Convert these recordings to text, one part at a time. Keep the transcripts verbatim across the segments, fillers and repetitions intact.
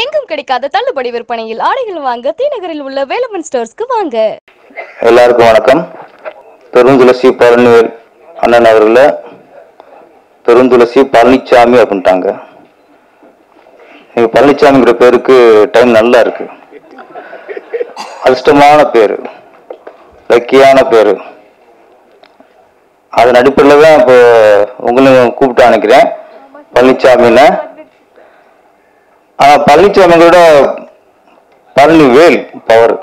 எங்கும் கிடைக்காத தள்ளுபடி விற்பனையில் ஆடைகள் வாங்க தீநகரில் உள்ள வேலவன் ஸ்டோர்ஸ்க்கு வாங்க. எல்லாருக்கும் வணக்கம். பெருந்துளசி பழனி அண்ணன் அவர்கள பெருந்துளசி பழனிச்சாமி அப்படின்ட்டாங்க. பழனிச்சாமிங்கிற பேருக்கு டைம் நல்லா இருக்கு. அதிர்ஷ்டமான பேரு, லக்கியான பேரு. அதன் அடிப்படையில் தான் இப்போ உங்களையும் கூப்பிட்டு அனுக்கிறேன் பழனிச்சாமின்னு. ஆனால் பழனிச்சாமியோட பழனி வேல் பவர்.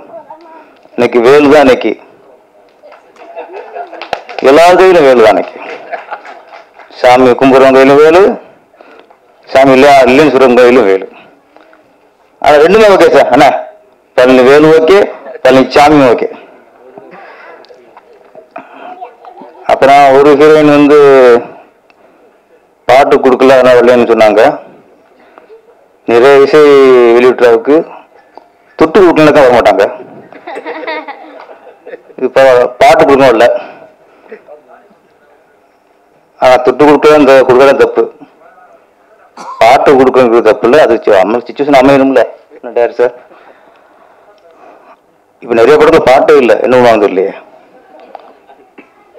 இன்னைக்கு வேல் தான், இன்னைக்கு எல்லா கையிலும் வேல் தான். இன்னைக்கு சாமி கும்புறவங்க கையிலும் வேலு, சாமி இல்லையா இல்லைன்னு சொல்றவங்க கையிலும் வேலு. ஆனால் ரெண்டுமே ஓகே சார். அண்ணா பழனி வேலு ஓகே, பழனிச்சாமி ஓகே. அப்புறம் ஒரு ஹீரோயின் வந்து பாட்டு கொடுக்கல, அதனால் வரலன்னு சொன்னாங்க. நிறைய இசை வெளியிட்டளவுக்கு துட்டு கூட்டினாக்கா வர மாட்டாங்க. இப்போ பாட்டு கொடுக்கணும் இல்லை, ஆனால் துட்டு கொடுக்க இந்த கொடுக்கலாம் தப்பு. பாட்டு கொடுக்கணுங்கிறது தப்பு இல்லை, அது அம்மா சுச்சுவேஷன் அமையணும்ல. டேரக்டர் சார், இப்போ நிறைய படத்தில் பாட்டே இல்லை, என்ன வாங்குது இல்லையே.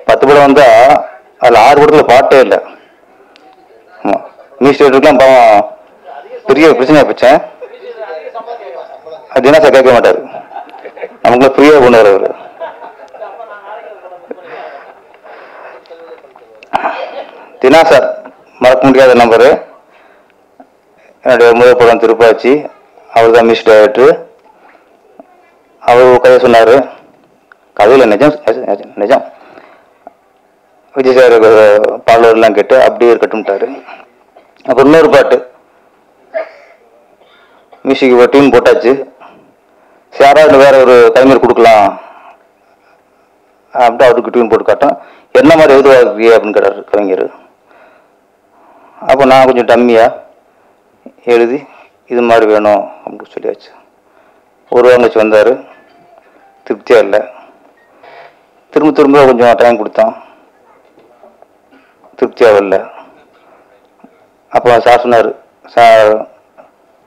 பத்து படம் வந்தால் அதில் ஆறு படத்தில் பாட்டே இல்லை. ஆமாம், மினிஸ்டேட்டுக்கெலாம் பாவம் பெரிய பிரச்சனையா போச்சேன். அது என்ன சார் கேட்க மாட்டாரு, நமக்குள்ள ஃப்ரீயா கொண்டு வர அவரு. தினா சார் மறக்க முடியாத நம்பரு. என்னுடைய முதல் படம் திருப்பாச்சி, அவர் தான் மிஸ் டைரக்டர். அவர் கதை சொன்னாரு, கதையில நிஜம் நிஜம் விஜய் சார் பாடலர்லாம் கேட்டு அப்படியே இருக்கட்டும்ட்டாரு. அப்புறம் இன்னொரு பாட்டு மியூசிக் இப்போ டீம் போட்டாச்சு. யாராவது வேறு ஒரு டைமர் கொடுக்கலாம் அப்படின்ட்டு அவருக்கு டியூன் போட்டு காட்டோம். என்ன மாதிரி எதுவாக இருக்குது அப்படின்னு கேட்டார் கவிஞர். அப்போ நான் கொஞ்சம் டம்மியாக எழுதி இது மாதிரி வேணும் அப்படின்னு சொல்லியாச்சு. ஒரு வாரம் வச்சு வந்தார், திருப்தியாக இல்லை. திரும்ப திரும்ப கொஞ்சம் டைம் கொடுத்தோம், திருப்தியாக இல்லை. அப்போ சார் சொன்னார், சார்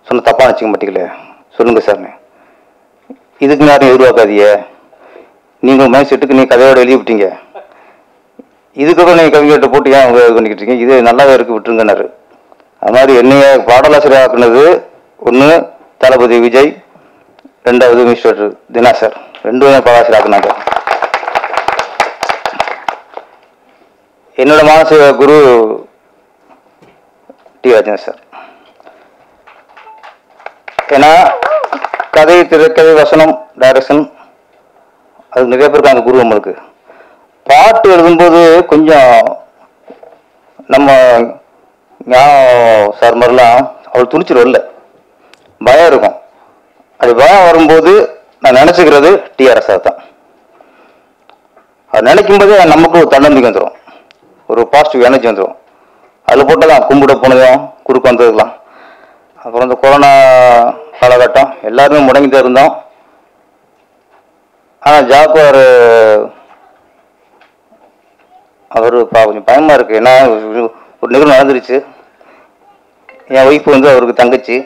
சொன்ன தப்பாக வச்சுக்க மாட்டீங்களே, சொல்லுங்கள் சார்ண்ணே. இதுக்கு யாரும் எதிர்பார்க்காதீங்க, நீங்கள் மைண்ட் செட்டுக்கு நீங்கள் கதையோடு எழுதி விட்டீங்க, இதுக்கப்புறம் நீங்கள் கவிஞர்கிட்ட போட்டு ஏன் அவங்க இது பண்ணிக்கிட்டு இருக்கீங்க, இது நல்லாவே இருக்கு விட்டுருங்கன்னாரு. அது மாதிரி என்னைய பாடலாசிரியர் ஆக்குனது ஒன்று தளபதி விஜய், ரெண்டாவது மினிஸ்டர் தினா சார். ரெண்டு பேரும் பாடலாசிரியர் ஆக்குனாங்க. என்னோட மானசீக குரு டி ராஜன் சார். ஏன்னா கதை, திரைக்கதை, வசனம், டைரக்ஷன், அது நிறைய பேருக்கு அந்த குரு. நம்மளுக்கு பாட்டு எழுதும்போது கொஞ்சம் நம்ம ஞாபகம் சார் மாதிரிலாம் அவள் துணிச்சிடும்ல, பயம் இருக்கும். அது பயம் வரும்போது நான் நினச்சிக்கிறது டிஆர்எஸ் சார் தான். அது நினைக்கும் போதே நமக்கு ஒரு தன்னம்பிக்கை வந்துடும், ஒரு பாசிட்டிவ் எனர்ஜி வந்துடும். அதில் போட்டால் கும்பிட போனதும் குறுக்க வந்ததுலாம். அப்புறம் இந்த கொரோனா காலகட்டம் எல்லாருமே முடங்கிட்டு இருந்தோம். ஆனால் ஜாக்குவார் அவர் கொஞ்சம் பயமாக இருக்குது. ஏன்னா ஒரு நிகழ்வு நடந்துருச்சு. என் ஒய்ஃப் வந்து அவருக்கு தங்கச்சி.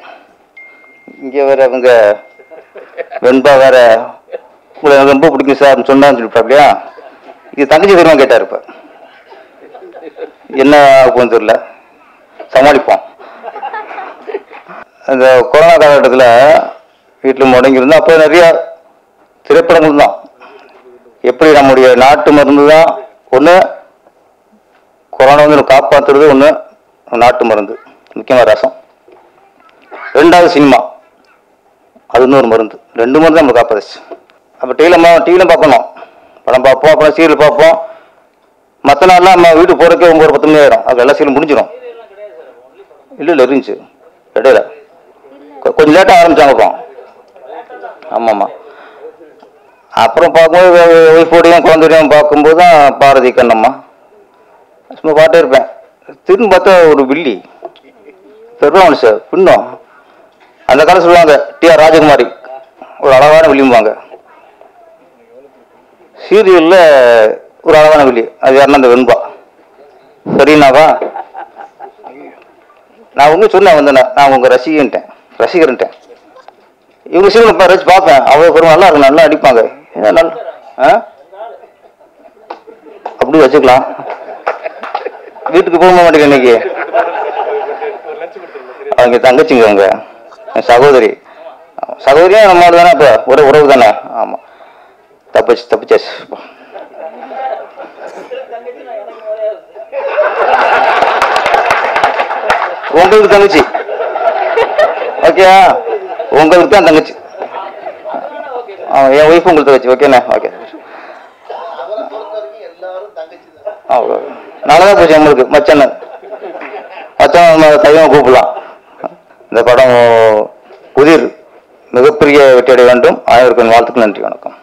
இங்கே வேறு அவங்க வெண்பா வேறு உங்களை எனக்கு ரொம்ப பிடிக்கும் சார் சொன்னான்னு சொல்லிவிட்டா அப்படியா இது தங்கச்சி தெரியுமா கேட்டார். இப்போ என்ன ஆகும் தெரியல, சமாளிப்போம். அந்த கொரோனா காலகட்டத்தில் வீட்டில் முடங்கியிருந்தோம். அப்போ நிறையா திரைப்படங்கள் தான். எப்படி நம்முடைய நாட்டு மருந்து தான் ஒன்று, கொரோனா வந்து காப்பாற்றுறது ஒன்று, நாட்டு மருந்து முக்கியமாக ரசம். ரெண்டாவது சினிமா, அது இன்னொரு மருந்து. ரெண்டு மருந்து நம்மளுக்கு காப்பாச்சு. அப்போ டிவியில் டிவியிலும் பார்க்கணும், படம் பார்ப்போம், அப்புறம் சீரியல் பார்ப்போம். மற்ற நாள்லாம் நம்ம வீட்டுக்கு போகிறதுக்கே ஒம்பது பத்து மணி ஆயிடும். அது எல்லாம் சீரியல் முடிஞ்சிடும். இல்லை இல்லை இருந்துச்சு இடையில கொஞ்சம் லேட்டாக ஆரம்பித்தாங்க அப்புறம். ஆமாம்மா. அப்புறம் பார்க்கும்போது ஒய்ஃபோடையும் குழந்தையோடையும் பார்க்கும்போது தான் பாரதி கண்ணம்மா சும்மா பாட்டே இருப்பேன். திரும்ப பார்த்தா ஒரு வில்லி பெருமாள் சார் பின்னும் அந்த காலம் சொல்லுவாங்க டிஆர் ராஜகுமாரி ஒரு அழகான வில்லிம்பாங்க. சீரியலில் ஒரு அழகான வில்லி அது யாருன்னா அந்த வெண்பா சரினாவா. நான் ஒன்றும் சொன்னேன், வந்தேன் நான் உங்கள் ரசிகன்ட்டேன். ரசிகர்ட்ட இவங்க சினிமா பாரேஜ் பார்ப்பேன். அவ்வளோ பெரும் நல்லா இருக்கு, நல்லா அடிப்பாங்க. ஏன்னா நல்லா ஆ அப்படி வச்சுக்கலாம். வீட்டுக்கு போக மாட்டேங்க. இன்னைக்கு அவங்க தங்கச்சிங்க, அவங்க சகோதரி, சகோதரியா நம்ம தானே, இப்போ ஒரு உறவு தானே. ஆமாம், தப்பிச்சு தப்பிச்சாச்சு. உங்களுக்கு தங்கச்சி ஓகேயா? உங்களுக்கு தான் தங்கச்சி. என் ஒய்ஃப் உங்களுக்கு தங்கச்சி. ஓகேண்ணா, ஓகே. அவ்வளோ நல்லதாக போச்சு உங்களுக்கு. மச்சான் மச்சான் கையாக கூப்பிடலாம். இந்த படம் புதிர் மிகப்பெரிய வெற்றியடைய வேண்டும். அனைவருக்கும் வாழ்த்துக்கள். நன்றி, வணக்கம்.